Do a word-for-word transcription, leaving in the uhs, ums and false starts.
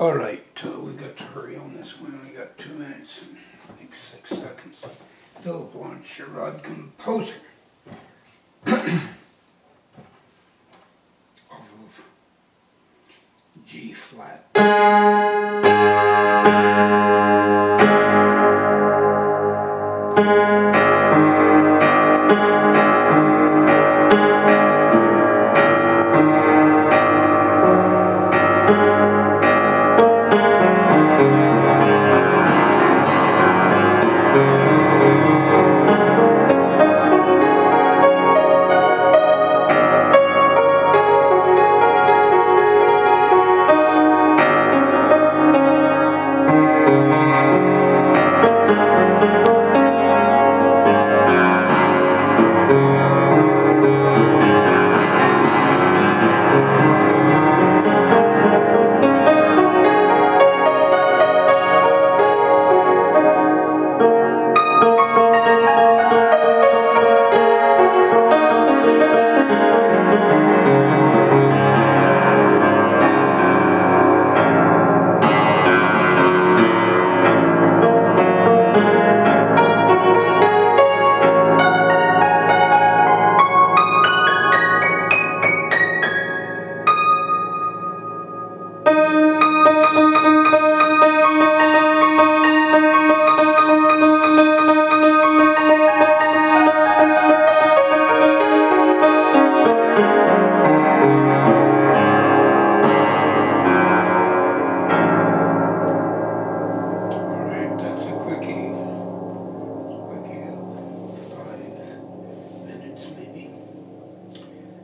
All right, uh, we've got to hurry on this one. We got two minutes and I think six seconds. Philip Lawrence Sherrod, composer of G flat.